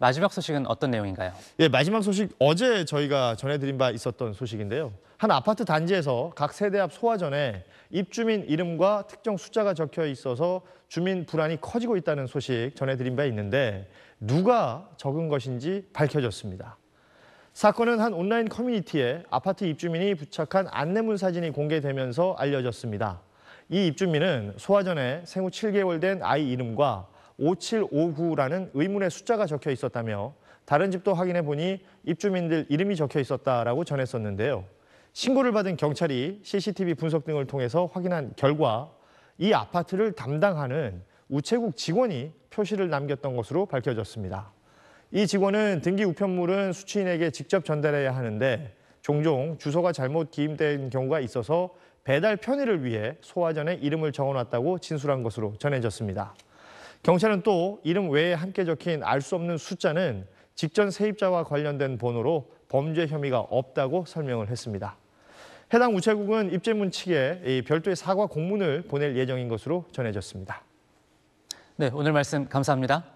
마지막 소식은 어떤 내용인가요? 예, 마지막 소식 어제 저희가 전해드린 바 있었던 소식인데요. 한 아파트 단지에서 각 세대 앞 소화전에 입주민 이름과 특정 숫자가 적혀 있어서 주민 불안이 커지고 있다는 소식 전해드린 바 있는데 누가 적은 것인지 밝혀졌습니다. 사건은 한 온라인 커뮤니티에 아파트 입주민이 부착한 안내문 사진이 공개되면서 알려졌습니다. 이 입주민은 소화전에 생후 7개월 된 아이 이름과 5759라는 의문의 숫자가 적혀 있었다며 다른 집도 확인해 보니 입주민들 이름이 적혀 있었다라고 전했었는데요. 신고를 받은 경찰이 CCTV 분석 등을 통해서 확인한 결과 이 아파트를 담당하는 우체국 직원이 표시를 남겼던 것으로 밝혀졌습니다. 이 직원은 등기 우편물은 수취인에게 직접 전달해야 하는데 종종 주소가 잘못 기입된 경우가 있어서 배달 편의를 위해 소화전에 이름을 적어놨다고 진술한 것으로 전해졌습니다. 경찰은 또 이름 외에 함께 적힌 알 수 없는 숫자는 직전 세입자와 관련된 번호로 범죄 혐의가 없다고 설명을 했습니다. 해당 우체국은 입재문 측에 별도의 사과 공문을 보낼 예정인 것으로 전해졌습니다. 네, 오늘 말씀 감사합니다.